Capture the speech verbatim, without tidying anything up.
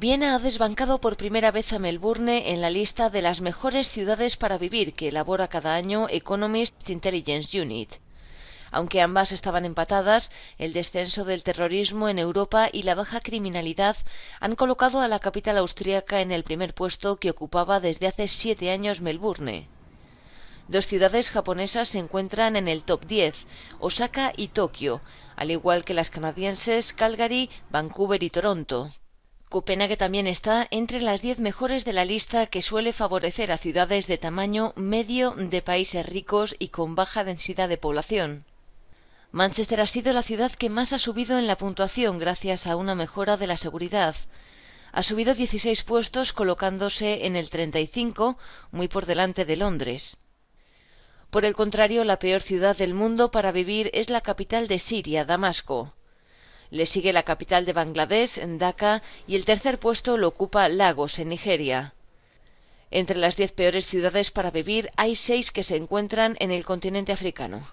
Viena ha desbancado por primera vez a Melbourne en la lista de las mejores ciudades para vivir que elabora cada año Economist Intelligence Unit. Aunque ambas estaban empatadas, el descenso del terrorismo en Europa y la baja criminalidad han colocado a la capital austríaca en el primer puesto que ocupaba desde hace siete años Melbourne. Dos ciudades japonesas se encuentran en el top diez, Osaka y Tokio, al igual que las canadienses Calgary, Vancouver y Toronto. Copenhague también está entre las diez mejores de la lista, que suele favorecer a ciudades de tamaño medio de países ricos y con baja densidad de población. Manchester ha sido la ciudad que más ha subido en la puntuación gracias a una mejora de la seguridad. Ha subido dieciséis puestos, colocándose en el treinta y cinco, muy por delante de Londres. Por el contrario, la peor ciudad del mundo para vivir es la capital de Siria, Damasco. Le sigue la capital de Bangladesh, Dhaka, y el tercer puesto lo ocupa Lagos, en Nigeria. Entre las diez peores ciudades para vivir hay seis que se encuentran en el continente africano.